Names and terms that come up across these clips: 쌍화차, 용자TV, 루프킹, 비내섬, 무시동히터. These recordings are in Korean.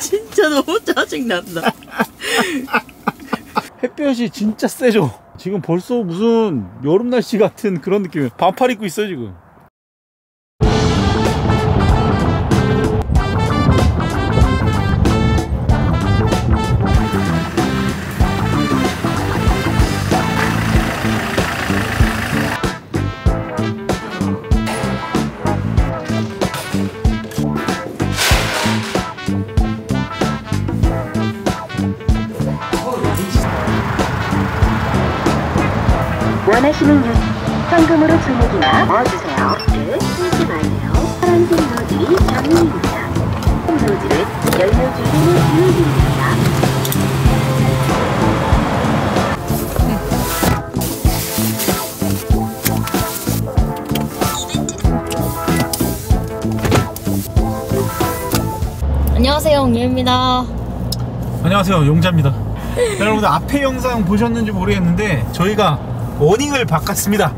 진짜 너무 짜증난다. 햇볕이 진짜 세죠. 지금 벌써 무슨 여름 날씨 같은 그런 느낌이에요. 반팔 입고 있어요 지금. 원하시는 유 현금으로 주무기나 넣어주세요. 쓰지 마세요. 파란색 노즐이 전용입니다. 홈 노즐은 연료주기는 유입입니다. 안녕하세요, 용유입니다. 안녕하세요, 용자입니다. 여러분들 앞에 영상 보셨는지 모르겠는데 저희가 어닝을 바꿨습니다.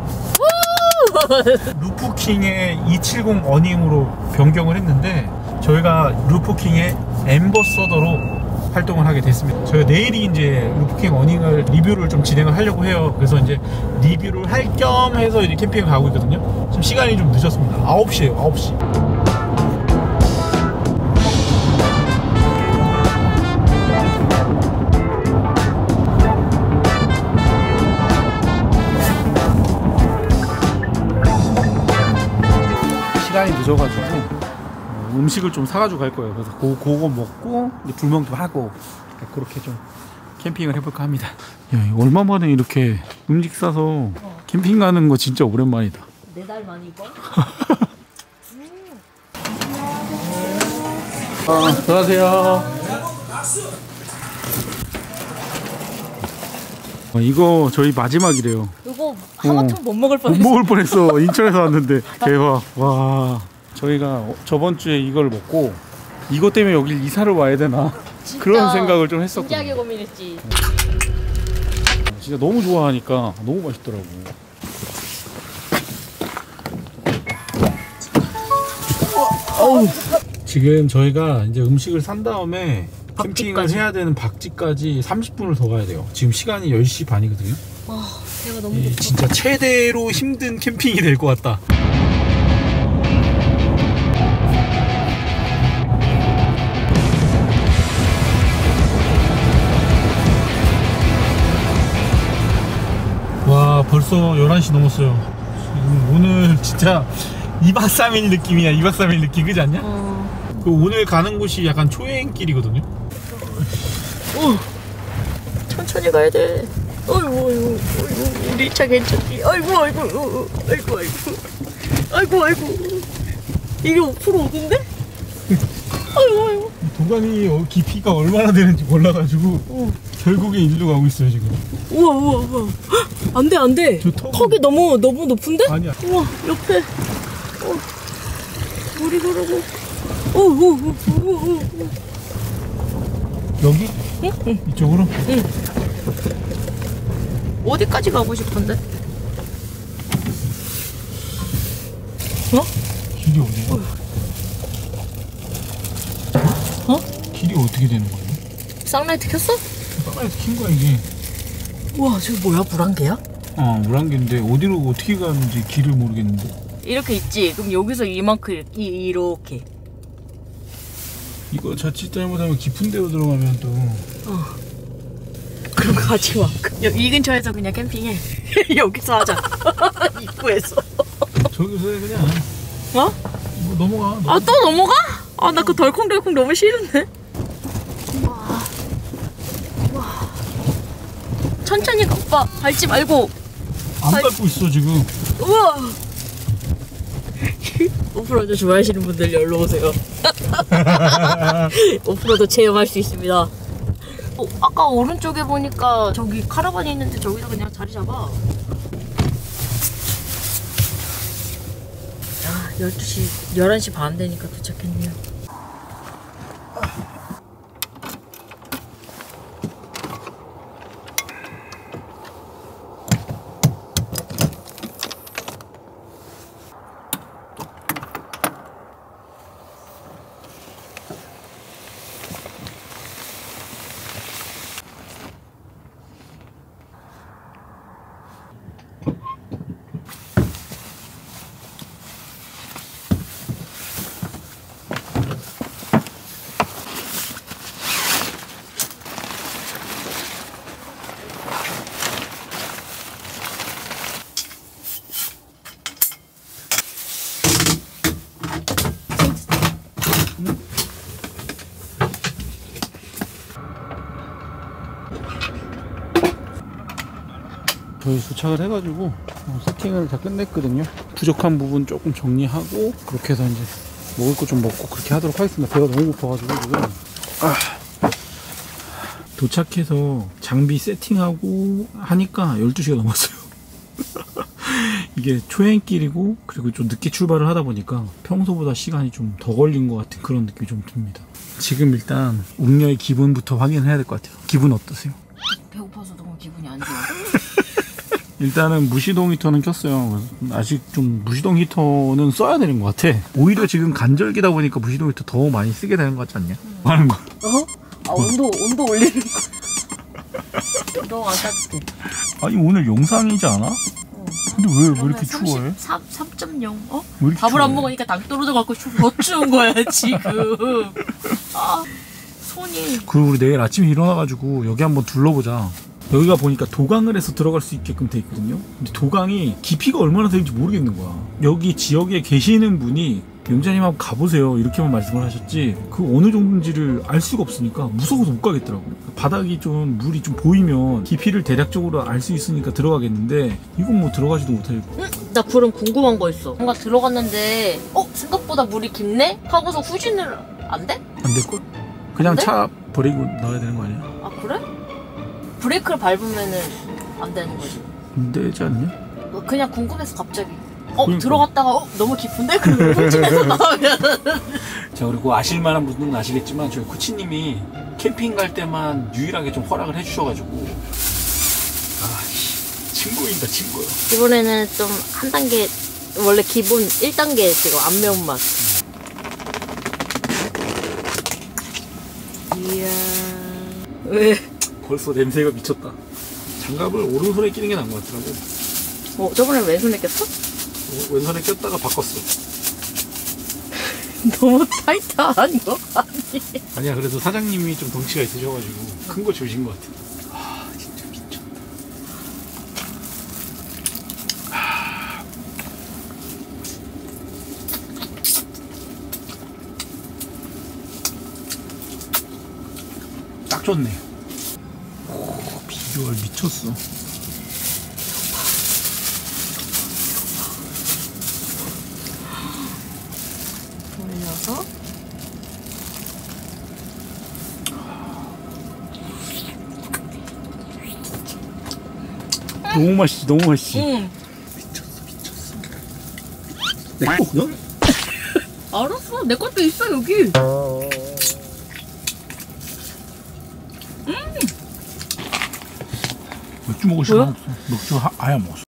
루프킹의 270 어닝으로 변경을 했는데 저희가 루프킹의 앰버서더로 활동을 하게 됐습니다. 저희가 내일이 이제 루프킹 어닝을 리뷰를 좀 진행을 하려고 해요. 그래서 이제 리뷰를 할 겸 해서 이제 캠핑을 가고 있거든요. 지금 시간이 좀 늦었습니다. 9시에요 9시. 늦어가지고 음식을 좀 사가지고 갈 거예요. 그래서 그거 먹고 불멍도 하고 그렇게 좀 캠핑을 해볼까 합니다. 야, 얼마만에 이렇게 음식 사서 캠핑 가는 거 진짜 오랜만이다. 4달 만이고. 안녕하세요. 이거 저희 마지막이래요. 이거 하마터면 못 먹을 뻔했어. 못 먹을 뻔했어. 인천에서 왔는데 대박. 와, 저희가 저번 주에 이걸 먹고 이것 때문에 여길 이사를 와야 되나 그런 생각을 좀 했었고. 진지하게 고민했지. 진짜 너무 좋아하니까 너무 맛있더라고. 어우. 지금 저희가 이제 음식을 산 다음에 캠핑을 해야 되는 박지까지 30분을 더 가야 돼요. 지금 시간이 10시 반이거든요. 와, 배가 너무 좋다. 진짜 최대로 힘든 캠핑이 될 것 같다. 와, 벌써 11시 넘었어요. 지금 오늘 진짜 2박 3일 느낌이야. 2박 3일 느낌, 그지 않냐? 그 오늘 가는 곳이 약간 초행길이거든요. 천천히 가야 돼. 어이구, 우리 차 괜찮지? 아이고. 이게 5% 오던데? 아이고. 도가니 깊이가 얼마나 되는지 몰라가지고 결국에 일로 가고 있어요 지금. 우와. 안돼. 턱이 너무 높은데? 아니야. 우와, 옆에. 물이 흐르고. 오오오오오. 여기? 응? 이쪽으로? 응. 어디까지 가고 싶은데? 길이 어디야? 길이 어떻게 되는 거야? 쌍라이트 켰어? 쌍라이트 킨 거야 이게. 우와, 저기 뭐야? 물안개야? 물안개인데 어디로 어떻게 가는지 길을 모르겠는데. 이렇게 있지? 그럼 여기서 이만큼 이렇게. 이거 자칫 잘못하면 깊은 데로 들어가면 또 그럼 가지 마. 이 근처에서 그냥 캠핑해. 여기서 하자. 입구에서. 저기서 해 그냥. 뭐 넘어가. 아, 또 넘어가? 아, 나 그 덜컹덜컹 너무 싫은데. 와. 천천히 가. 오빠 밟지 말고. 안 밟고 있어 지금. 우와. 오프로드 좋아하시는 분들 연락 오세요. 오프로드 체험할 수 있습니다. 아까 오른쪽에 보니까 저기 카라반이 있는데 저기서 그냥 자리 잡아. 아, 11시 반 되니까 도착했네요. 저희 주차를 해가지고 세팅을 다 끝냈거든요. 부족한 부분 조금 정리하고 그렇게 해서 이제 먹을 거 좀 먹고 그렇게 하도록 하겠습니다. 배가 너무 고파가지고 지금. 도착해서 장비 세팅하고 하니까 12시가 넘었어요. 이게 초행길이고 그리고 좀 늦게 출발을 하다 보니까 평소보다 시간이 좀 더 걸린 것 같은 그런 느낌이 좀 듭니다. 지금 일단 웅녀의 기분부터 확인해야 될 것 같아요. 기분 어떠세요? 배고파서 너무 기분이 안 좋아요. 일단은 무시동 히터는 켰어요. 아직 좀 무시동 히터는 써야 되는 것 같아. 오히려 지금 간절기다 보니까 무시동 히터 더 많이 쓰게 되는 것 같지 않냐? 뭐 하는 거야? 아, 온도 올리는 거. 너무 아깝게. 아니 오늘 영상이지 않아? 근데 왜 이렇게 추워해? 3.0 어? 왜 밥을 추워해? 안 먹으니까 당 떨어져갖고 더 추운 거야 지금. 아 손이. 그리고 우리 내일 아침에 일어나가지고 여기 한번 둘러보자. 여기가 보니까 도강을 해서 들어갈 수 있게끔 돼 있거든요. 근데 도강이 깊이가 얼마나 되는지 모르겠는 거야. 여기 지역에 계시는 분이 용자님 한번 가보세요 이렇게만 말씀을 하셨지 그 어느 정도인지를 알 수가 없으니까 무서워서 못 가겠더라고요. 바닥이 좀 물이 좀 보이면 깊이를 대략적으로 알 수 있으니까 들어가겠는데 이건 뭐 들어가지도 못할 거야. 나 그럼 궁금한 거 있어. 뭔가 들어갔는데 생각보다 물이 깊네? 하고서 후진을 안 돼? 안 될걸? 그냥 안 돼? 차 버리고 나가야 되는 거 아니야? 아 그래? 브레이크를 밟으면은 안 되는 거지. 안 되지 않냐? 그냥 궁금해서 갑자기 그러니까. 들어갔다가 너무 깊은데? 그러면 훔치면서 나오면 자 그리고 아실만한 분은 아시겠지만 저희 코치님이 캠핑 갈 때만 유일하게 좀 허락을 해주셔가지고 친구인다 친구야. 이번에는 좀 한 단계 원래 기본 1단계 지금 안 매운맛. 이야 왜? 벌써 냄새가 미쳤다. 장갑을 오른손에 끼는 게 나은 것 같더라고. 저번에 왼손에 꼈어? 왼손에 꼈다가 바꿨어. 너무 타이트한 거 아니야? 아니야 그래도 사장님이 좀 덩치가 있으셔가지고 큰 거 주신 것 같아요. 아 진짜 미쳤다. 딱 좋네. 오 비주얼 미쳤어. 너무 맛있지, 너무 맛있지. 응. 미쳤어. 내 거 없냐? 알았어, 내 것도 있어 여기. 맥주 먹을 시간 없어. 맥주 아예 안 먹었어.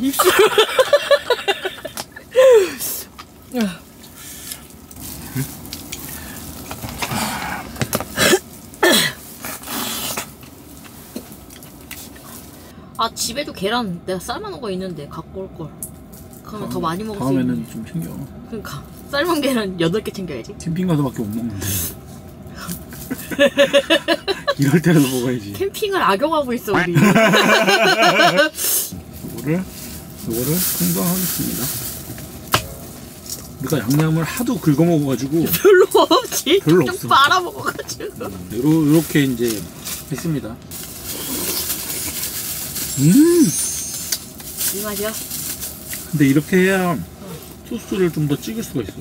입술. 아 집에도 계란 내가 삶아놓은 거 있는데 갖고 올걸. 그러면 더 많이 먹을 수 있는데 다음에는 좀 챙겨. 그러니까 삶은 계란 8개 챙겨야지. 캠핑 가서 밖에 못 먹는데 이럴 때라도 먹어야지. 캠핑을 악용하고 있어 우리. 요거를 풍덩하겠습니다. 우리가 양념을 하도 긁어먹어가지고 별로 없지? 별로 없어. 좀 빨아먹어가지고 요렇게 이제 했습니다. 이 맛이야? 근데 이렇게 해야 소스를 좀 더 찍을 수가 있어.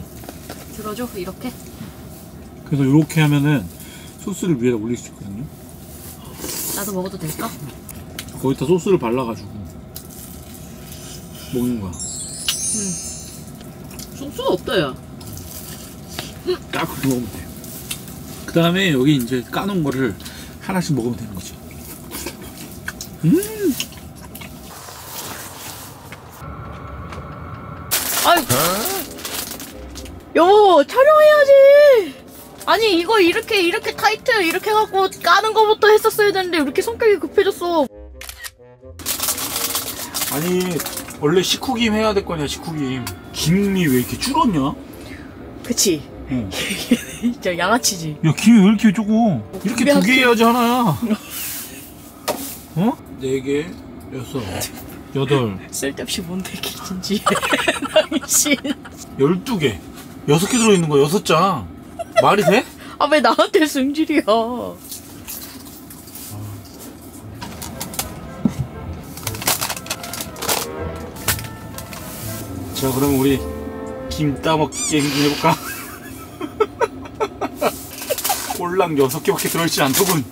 들어줘? 이렇게? 그래서 이렇게 하면은 소스를 위에다 올릴 수 있거든요. 나도 먹어도 될까? 거기다 소스를 발라가지고 먹는 거야. 소스가 없다 야. 딱 그렇게 먹으면 돼. 그 다음에 여기 이제 까놓은 거를 하나씩 먹으면 되는 거지. 아이고. 여보 촬영해야지. 아니 이거 이렇게 타이트 이렇게 해갖고 까는 거부터 했었어야 되는데 이렇게 성격이 급해졌어. 아니 원래 식후김 해야 될 거 아니야. 식후김 김이 왜 이렇게 줄었냐? 그치. 진짜 양아치지. 야 김이 왜 이렇게 조금 이렇게 2개 해야지 하나야. 어? 4개, 6, 8 쓸데없이 뭔데 기진지. 12개 6개 들어있는 거야. 6장 말이 돼? 아 왜 나한테 승질이야. 자, 그럼 우리 김 따먹기 게임 좀 해볼까? 꼴랑 6개밖에 들어있지 않더군.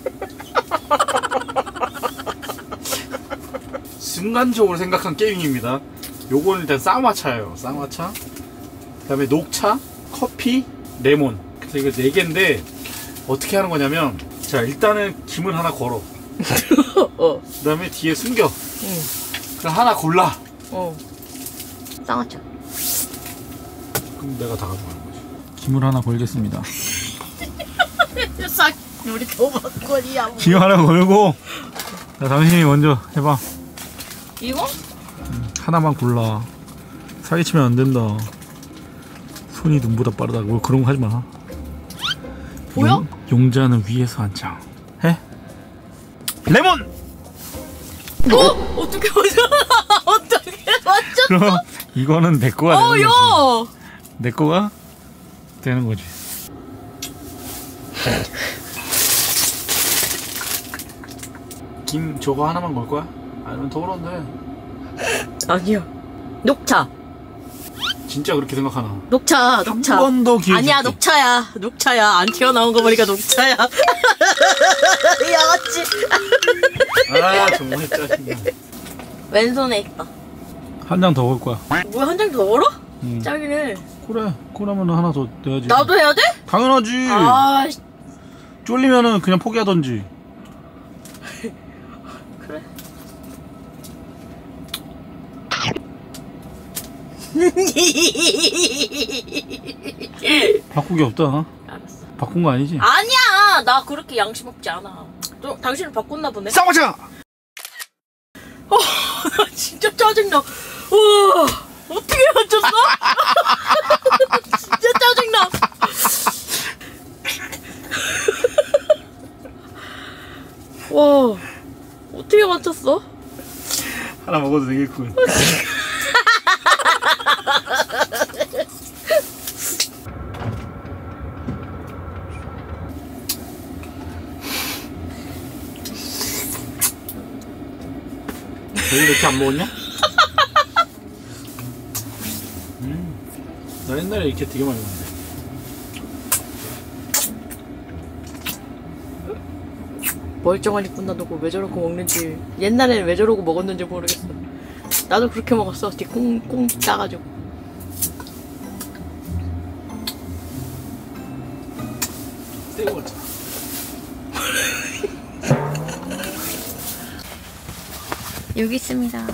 순간적으로 생각한 게임입니다. 요거는 일단 쌍화차예요. 쌍화차, 그 다음에 녹차, 커피, 레몬. 그래서 이거 4개인데 어떻게 하는 거냐면, 자, 일단은 김을 하나 걸어. 그 다음에 뒤에 숨겨. 그럼 하나 골라. 쌍화차. 그럼 내가 다 가져가는 거지. 김을 하나 걸겠습니다. 싹 우리 도박거리야. 김 하나 걸고, 자, 당신이 먼저 해봐. 이거? 하나만 골라. 사기치면 안 된다. 손이 눈보다 빠르다. 뭐 그런 거 하지 마. 보여? 용자는 위에서 한창 해. 레몬. 어? 어떻게 맞아? 어떻게 맞췄어? 그럼 이거는 내 거야. 내 거가 되는 거지. 김 저거 하나만 걸 거야? 아니면 더러운데. 아니야. 녹차. 진짜 그렇게 생각하나? 녹차. 녹차. 한 번 더 기회. 아니야, 녹차야. 녹차야. 안 튀어나온 거 보니까 녹차야. 야같지. 아, 정말 짜증나. 왼손에 있다. 한 장 더 걸 거야. 뭐야, 한 장 더 걸어? 짜기네. 그래. 그러면 하나 더 내야지. 나도 해야 돼? 당연하지. 아, 쫄리면은 그냥 포기하던지. 그래. 바꾸기 없다. 알았어. 바꾼 거 아니지? 아니야. 나 그렇게 양심 없지 않아. 저, 당신은 바꿨나 보네. 쌍화차. 진짜 짜증나. 우와, 어떻게 맞췄어? 진짜 짜증나. 와, 어떻게 맞췄어? 하나 먹어도 되겠군. 왜 이렇게 안 먹었냐? 나 옛날에 이렇게 되게 많이 먹는데. 멀쩡한 이쁜 나도 왜 저러고 먹는지, 옛날에는 왜 저러고 먹었는지 모르겠어. 나도 그렇게 먹었어. 뒤 꽁꽁 짜가지고. 떼고 왔잖아. 여기 있습니다.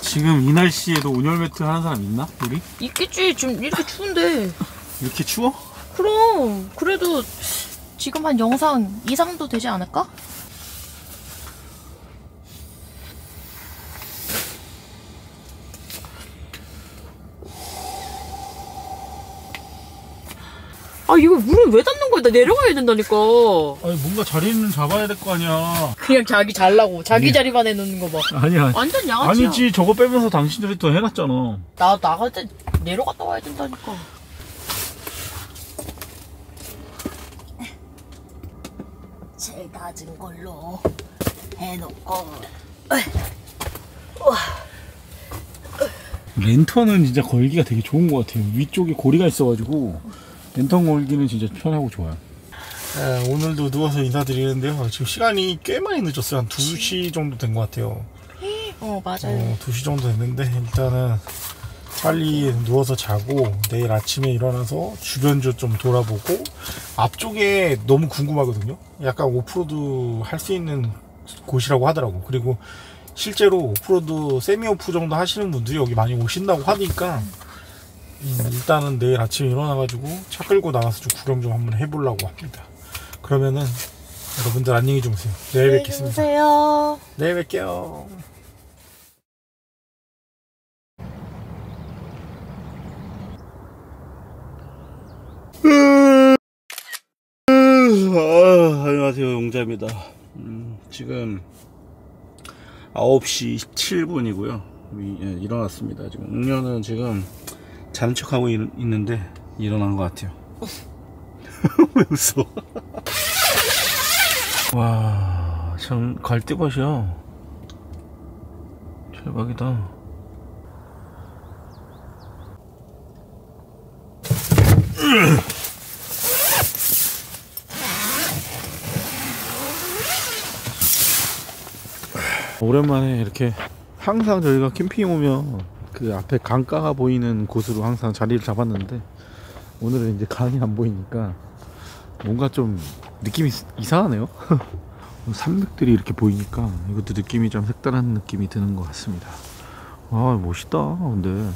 지금 이 날씨에도 온열 매트 하는 사람 있나? 우리? 있겠지. 지금 이렇게 추운데. 이렇게 추워? 그럼. 그래도 지금 한 영상 이상도 되지 않을까? 아, 이거 물을 왜 담는 거야? 나 내려가야 된다니까. 아니, 뭔가 자리는 잡아야 될 거 아니야. 그냥 자기 잘라고 자기 자리만 해놓는 거 봐. 아니야. 완전 양아치야. 아니지, 저거 빼면서 당신들이 또 해놨잖아. 나 나갈 때 내려갔다 와야 된다니까. 제일 낮은 걸로 해놓고. 랜턴은 진짜 걸기가 되게 좋은 것 같아요. 위쪽에 고리가 있어가지고 랜턴 걸기는 진짜 편하고 좋아요. 네, 오늘도 누워서 인사드리는데요. 지금 시간이 꽤 많이 늦었어요. 한 2시 정도 된 것 같아요. 맞아요. 2시 정도 됐는데, 일단은 빨리 누워서 자고 내일 아침에 일어나서 주변도 좀 돌아보고, 앞쪽에 너무 궁금하거든요. 약간 오프로드 할 수 있는 곳이라고 하더라고. 그리고 실제로 오프로드, 세미오프 정도 하시는 분들이 여기 많이 오신다고 하니까, 일단은 내일 아침에 일어나가지고 차 끌고 나가서 좀 구경 좀 한번 해보려고 합니다. 그러면은 여러분들 안녕히 주무세요. 내일 뵙겠습니다. 내일 뵐게요. 안녕하세요, 용자입니다. 지금 9시 17분이고요 일어났습니다. 지금 음료는 지금 자는 척하고 있는데 일어난 것 같아요. 왜 웃어? 와, 참 갈대밭이야. 대박이다. 오랜만에 이렇게, 항상 저희가 캠핑 오면 그 앞에 강가가 보이는 곳으로 항상 자리를 잡았는데, 오늘은 이제 강이 안 보이니까 뭔가 좀 느낌이 이상하네요. 산맥들이 이렇게 보이니까 이것도 느낌이 좀 색다른 느낌이 드는 것 같습니다. 아, 멋있다. 근데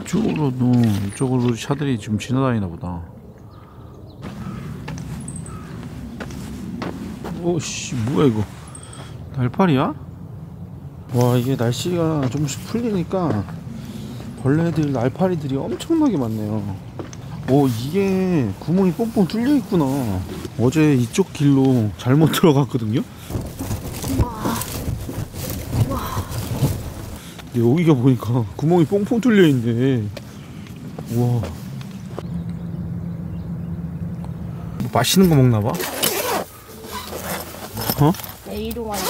이쪽으로도, 이쪽으로 차들이 지금 지나다니나 보다. 오씨, 뭐야 이거, 날파리야? 와, 이게 날씨가 조금씩 풀리니까 벌레들, 날파리들이 엄청나게 많네요. 오, 이게 구멍이 뽕뽕 뚫려 있구나. 어제 이쪽 길로 잘못 들어갔거든요. 우와. 근데 여기가 보니까 구멍이 뽕뽕 뚫려 있네. 우와, 뭐 맛있는 거 먹나 봐. 어? A로 왔네.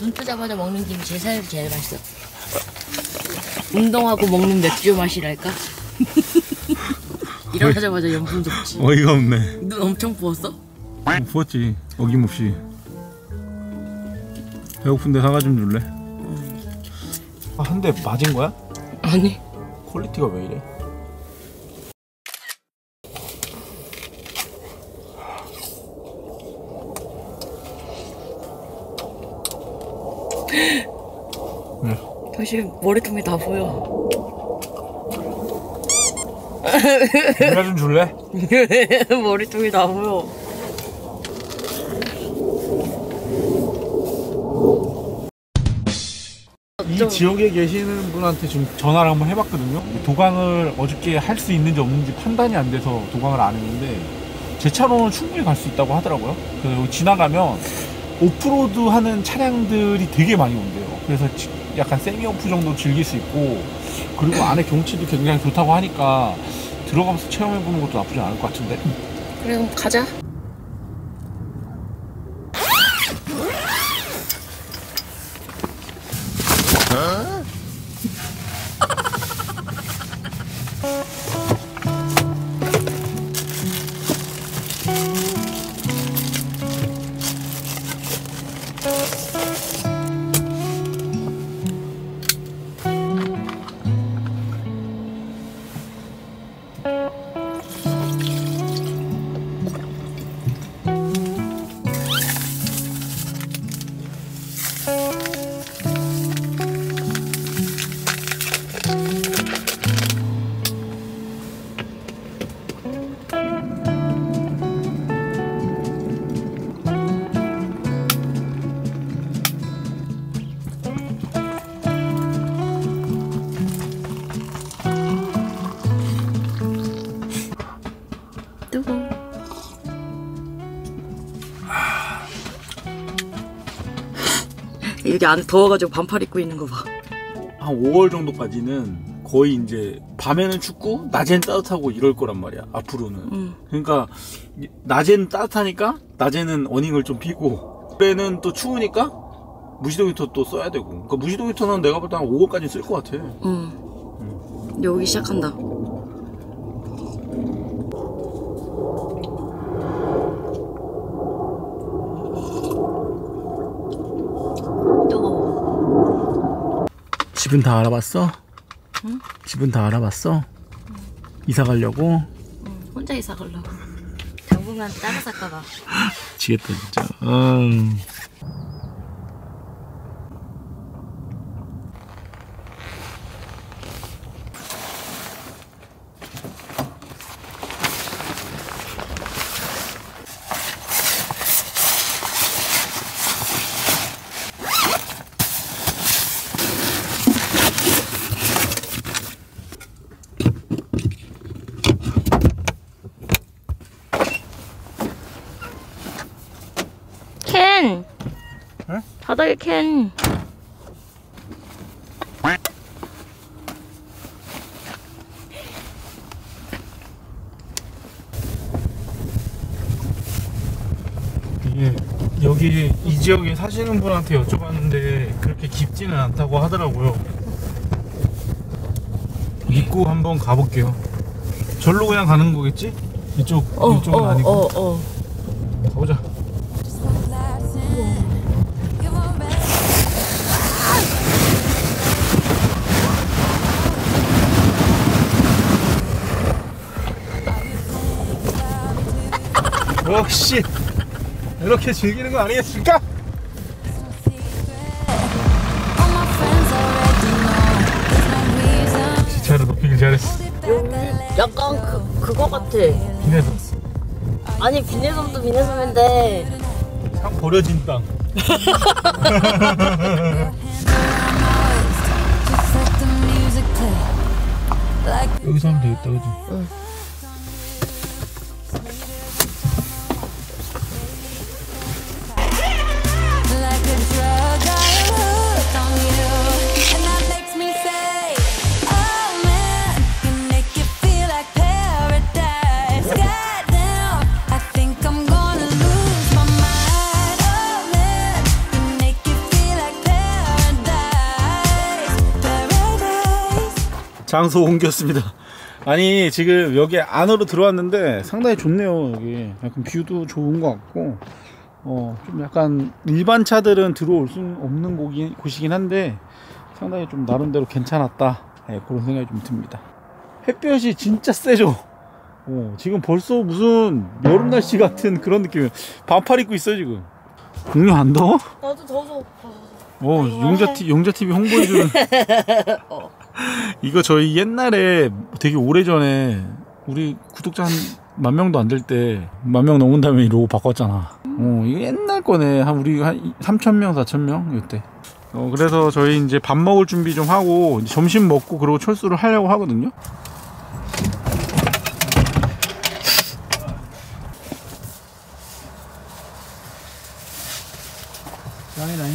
눈 뜨자마자 먹는 김이 제 삶에서 제일 맛있어. 운동하고 먹는 맥주 맛이랄까? 일어나자마자 염분 덥지. 어이가 없네. 눈 엄청 부었어? 부었지, 어김없이. 배고픈데 사과 좀 줄래? 아, 한 대 맞은 거야? 아니, 퀄리티가 왜 이래? 사실 머리통이 다 보여. 내가 좀 줄래? 머리통이 다 보여. 이 지역에 계시는 분한테 지금 전화를 한번 해봤거든요. 도강을 어저께 할 수 있는지 없는지 판단이 안 돼서 도강을 안 했는데, 제 차로는 충분히 갈 수 있다고 하더라고요. 그래서 지나가면 오프로드 하는 차량들이 되게 많이 온대요. 그래서 약간 세미오프 정도 즐길 수 있고, 그리고 안에 경치도 굉장히 좋다고 하니까 들어가면서 체험해보는 것도 나쁘지 않을 것 같은데. 그래, 그럼 가자. 이게 안에 더워가지고 반팔 입고 있는 거 봐. 한 5월 정도까지는 거의 이제 밤에는 춥고 낮엔 따뜻하고 이럴 거란 말이야, 앞으로는. 그러니까 낮엔 따뜻하니까 낮에는 어닝을 좀 피고, 그때는 또 추우니까 무지동이터 또 써야 되고. 그러니까 무지동이터는 내가 볼 때 한 5월까지 쓸 것 같아. 여기 시작한다. 집은 다 알아봤어? 응? 집은 다 알아봤어? 응. 이사 가려고? 응, 혼자 이사 가려고. 당분간 따로 살까 봐. 지겠다 진짜. 바닥에 캔. 여기 이 지역에 사시는 분한테 여쭤봤는데 그렇게 깊지는 않다고 하더라고요. 입구 한번 가볼게요. 절로 그냥 가는 거겠지? 이쪽은 아니고. 가보자. 역시 이렇게 즐기는 거 아니겠습니까? 시차를 높이길 잘했어. 약간 그거 같아. 비내섬. 아니 비내섬도 비내섬인데 참 버려진 땅. 여기서 하면 되겠다, 그치? 응. 장소 옮겼습니다. 아니 지금 여기 안으로 들어왔는데 상당히 좋네요. 여기 약간 뷰도 좋은 것 같고 좀 약간 일반 차들은 들어올 수 없는 곳이긴 한데 상당히 좀 나름대로 괜찮았다. 네, 그런 생각이 좀 듭니다. 햇볕이 진짜 세죠. 지금 벌써 무슨 여름 날씨 같은 그런 느낌이에요. 반팔 입고 있어요 지금. 공룡 안 더워? 나도 더워서 용자TV 홍보해주는 이거 저희 옛날에 되게 오래전에 우리 구독자 한 만명도 안 될 때 만명 넘은 다음에 이 로고 바꿨잖아. 이거 옛날 거네. 한 우리 한 3,000명 4,000명 이때. 그래서 저희 이제 밥 먹을 준비 좀 하고 이제 점심 먹고 그러고 철수를 하려고 하거든요. 나이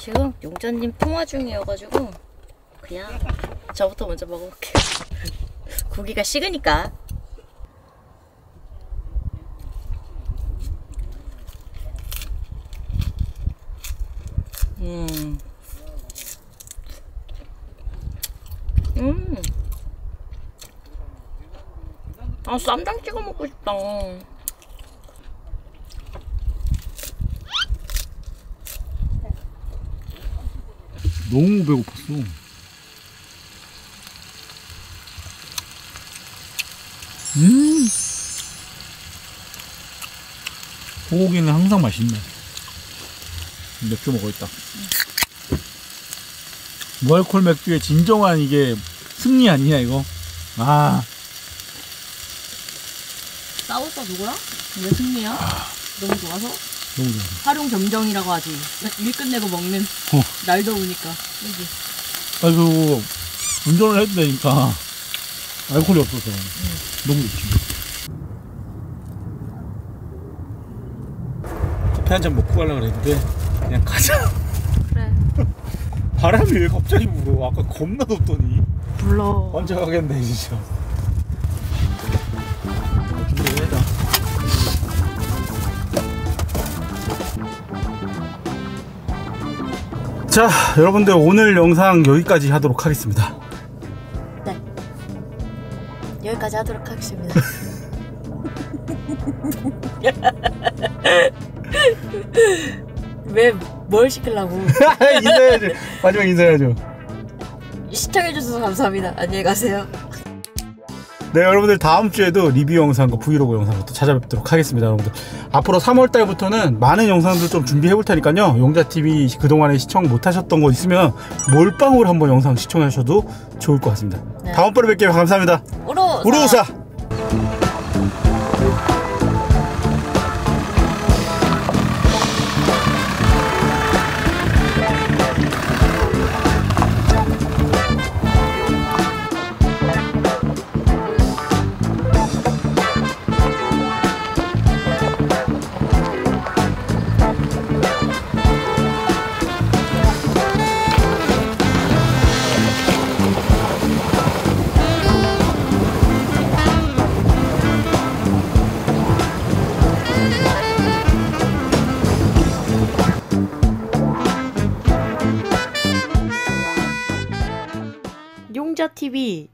지금 용자님 통화 중이어가지고 그냥 저부터 먼저 먹어볼게요. 고기가 식으니까. 아 쌈장 찍어 먹고 싶다. 너무 배고팠어. 소고기는 항상 맛있네. 맥주 먹어있다. 무알콜 맥주의 진정한 이게 승리 아니냐 이거? 아. 싸웠어 누구랑? 왜 승리야? 너무 좋아서? 활용점정이라고 하지. 일 끝내고 먹는. 날 더우니까. 그치? 아이고 운전을 해도 되니까 알코올이 없어서 너무 좋지. 커피 한잔 먹고 가려고 그랬는데 그냥 가자. 그래. 바람이 왜 갑자기 불어? 아까 겁나 덥더니 불러. 언제 가겠네 진짜. 자 여러분들 오늘 영상 여기까지 하도록 하겠습니다. 네 여기까지 하도록 하겠습니다. 왜 뭘 시키려고. 인사해야죠. 마지막 인사해야죠. 시청해주셔서 감사합니다. 안녕히 가세요. 네 여러분들 다음주에도 리뷰 영상과 브이로그 영상을 또 찾아뵙도록 하겠습니다. 여러분들 앞으로 3월달부터는 많은 영상들 좀 준비해볼테니까요. 용자TV 그동안에 시청 못하셨던 거 있으면 몰빵으로 한번 영상 시청하셔도 좋을 것 같습니다. 네. 다음번에 뵐게요. 감사합니다. 우루오사. 용자TV